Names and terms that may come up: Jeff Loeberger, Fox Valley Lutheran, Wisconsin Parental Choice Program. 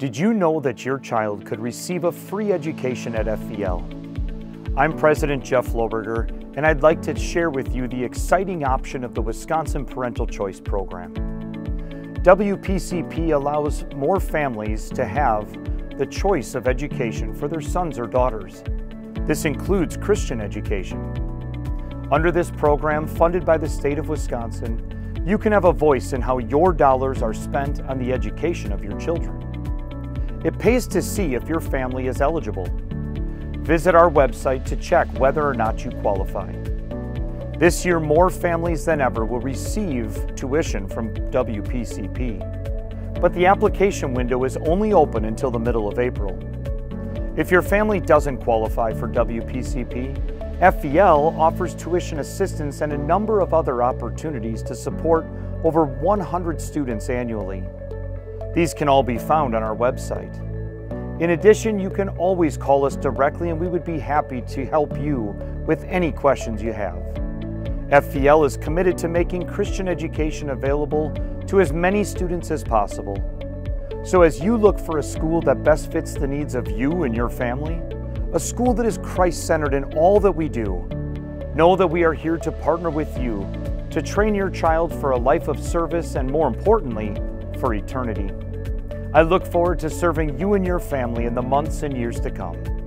Did you know that your child could receive a free education at FVL? I'm President Jeff Loeberger, and I'd like to share with you the exciting option of the Wisconsin Parental Choice Program. WPCP allows more families to have the choice of education for their sons or daughters. This includes Christian education. Under this program, funded by the state of Wisconsin, you can have a voice in how your dollars are spent on the education of your children. It pays to see if your family is eligible. Visit our website to check whether or not you qualify. This year, more families than ever will receive tuition from WPCP, but the application window is only open until the middle of April. If your family doesn't qualify for WPCP, FVL offers tuition assistance and a number of other opportunities to support over 100 students annually. These can all be found on our website. In addition, you can always call us directly and we would be happy to help you with any questions you have. FVL is committed to making Christian education available to as many students as possible. So as you look for a school that best fits the needs of you and your family, a school that is Christ-centered in all that we do, know that we are here to partner with you to train your child for a life of service and, more importantly, for eternity. I look forward to serving you and your family in the months and years to come.